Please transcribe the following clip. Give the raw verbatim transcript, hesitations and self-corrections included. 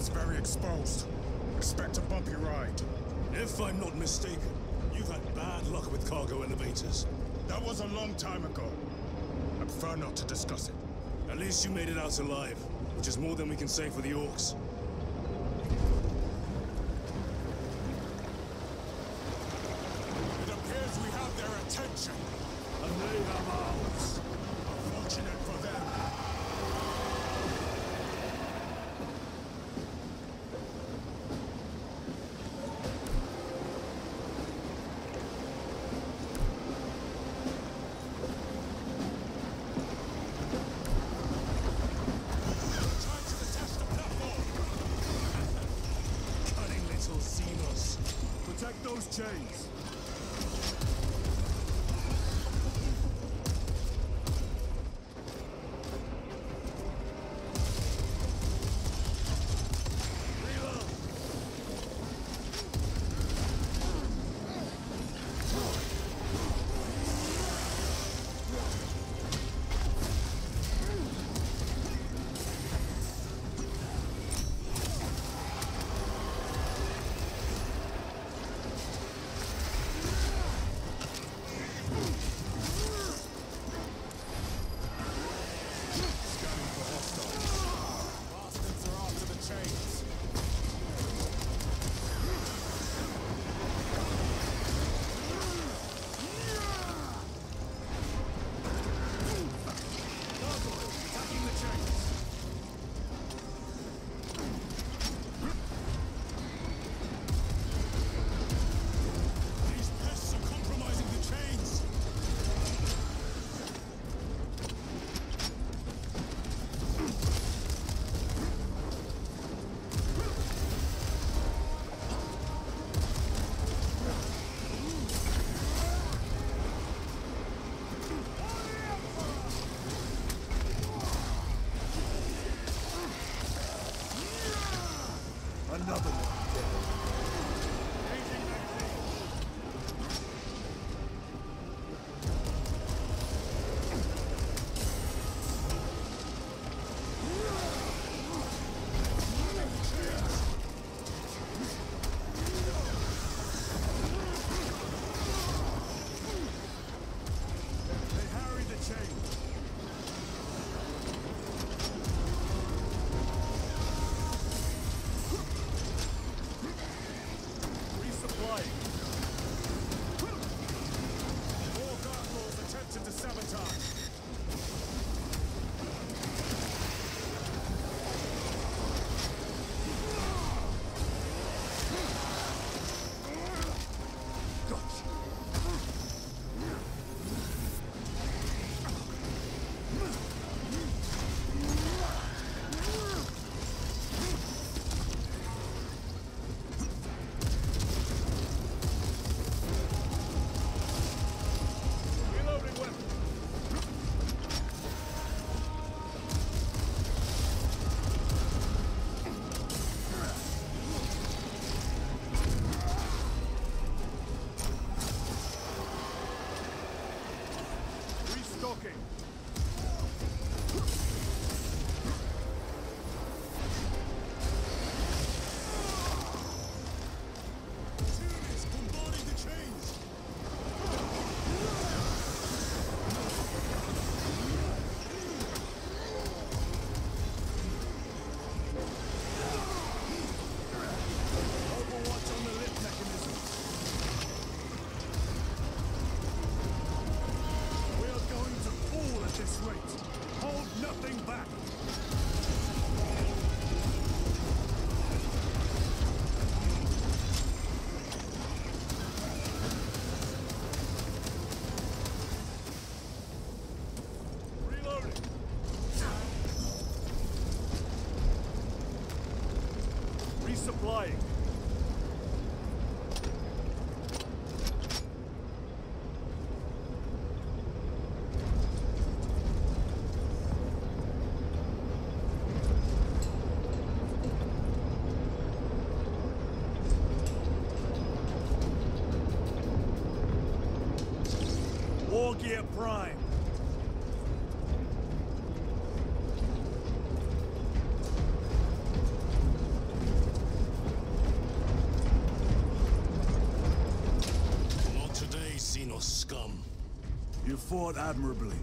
One's very exposed. Expect a bumpy ride. If I'm not mistaken, you've had bad luck with cargo elevators. That was a long time ago. I prefer not to discuss it. At least you made it out alive, which is more than we can say for the orcs. It appears we have their attention. And they have ours. Unfortunate for them. Xenos. Protect those chains. Another one. Supplying. War Gear Prime. Xenos scum. You fought admirably,